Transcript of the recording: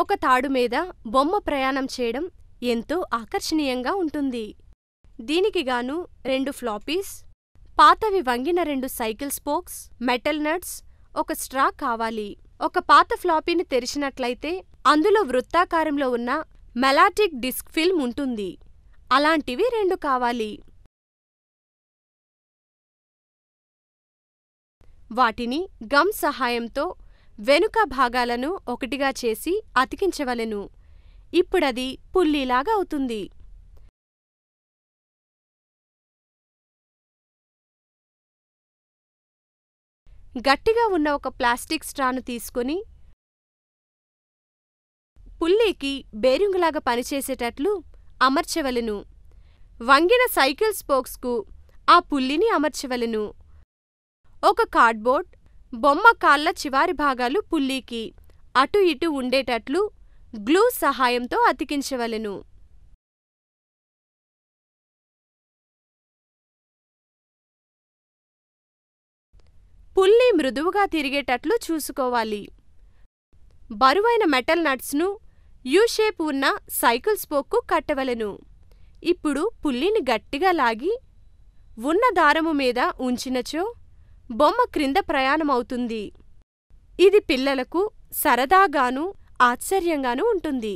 ఒక తాడు మీద బొమ్మ ప్రయాణం చేయడం ఎంతో ఆకర్షణీయంగా ఉంటుంది. దీనికి గాను రెండు ఫ్లాపీస్, పాతవి వంగిన రెండు సైకిల్ స్పోక్స్, మెటల్ నట్స్, ఒక స్ట్రా కావాలి. ఒక పాత ఫ్లాపీని తెరిచినట్లయితే అందులో వృత్తాకారంలో ఉన్న మెలాటిక్ డిస్క్ ఫిల్మ్ ఉంటుంది. అలాంటివి రెండు కావాలి. వాటిని గమ్ సహాయంతో వెనుక భాగాలను ఒకటిగా చేసి అతికించవలెను. ఇప్పుడది పుల్లిలాగా అవుతుంది. గట్టిగా ఉన్న ఒక ప్లాస్టిక్ స్ట్రాను తీసుకుని పుల్లీకి బేరింగులాగా పనిచేసేటట్లు అమర్చవలెను. వంగిన సైకిల్ స్పోక్స్కు ఆ పుల్లిని అమర్చవలెను. ఒక కార్డ్బోర్డ్ బొమ్మ కాళ్ళ చివరి భాగాలు పుల్లీకి అటు ఇటు ఉండేటట్లు గ్లూ సహాయంతో అతికించవలెను. పుల్లి మృదువుగా తిరిగేటట్లు చూసుకోవాలి. బరువైన మెటల్ నట్స్ను యూ షేప్ ఉన్న సైకిల్ స్పోక్కు కట్టవలెను. ఇప్పుడు పుల్లిని గట్టిగా లాగి ఉన్న దారము మీద ఉంచినచో బొమ్మ క్రింద ప్రయాణమవుతుంది. ఇది పిల్లలకు సరదాగానూ ఆశ్చర్యంగానూ ఉంటుంది.